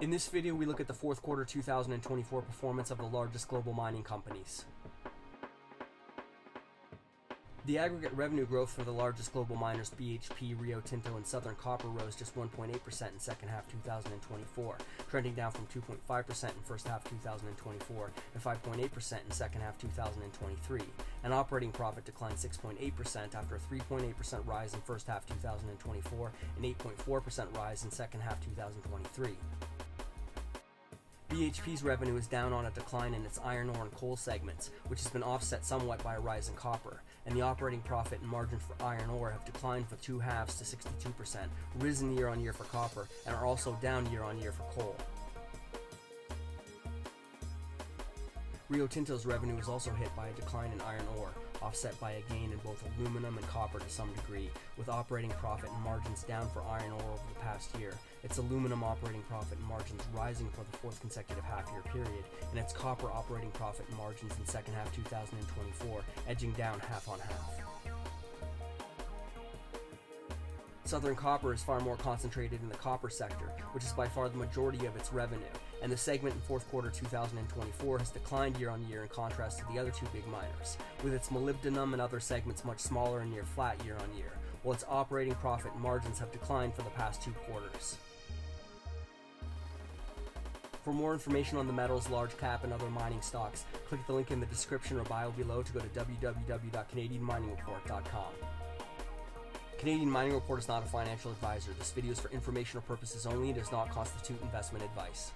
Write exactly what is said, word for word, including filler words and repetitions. In this video, we look at the fourth quarter two thousand twenty-four performance of the largest global mining companies. The aggregate revenue growth for the largest global miners, B H P, Rio Tinto, and Southern Copper, rose just one point eight percent in second half two thousand twenty-four, trending down from two point five percent in first half two thousand twenty-four and five point eight percent in second half two thousand twenty-three. And operating profit declined six point eight percent after a three point eight percent rise in first half two thousand twenty-four and eight point four percent rise in second half two thousand twenty-three. B H P's revenue is down on a decline in its iron ore and coal segments, which has been offset somewhat by a rise in copper, and the operating profit and margin for iron ore have declined for two halves to sixty-two percent, risen year-on-year for copper, and are also down year-on-year for coal. Rio Tinto's revenue was also hit by a decline in iron ore, offset by a gain in both aluminum and copper to some degree, with operating profit and margins down for iron ore over the past year, its aluminum operating profit and margins rising for the fourth consecutive half-year period, and its copper operating profit and margins in second half two thousand twenty-four edging down half on half. Southern Copper is far more concentrated in the copper sector, which is by far the majority of its revenue, and the segment in fourth quarter two thousand twenty-four has declined year-on-year in contrast to the other two big miners, with its molybdenum and other segments much smaller and near flat year-on-year, while its operating profit and margins have declined for the past two quarters. For more information on the metals, large cap, and other mining stocks, click the link in the description or bio below to go to w w w dot canadian mining report dot com. Canadian Mining Report is not a financial advisor. This video is for informational purposes only and does not constitute investment advice.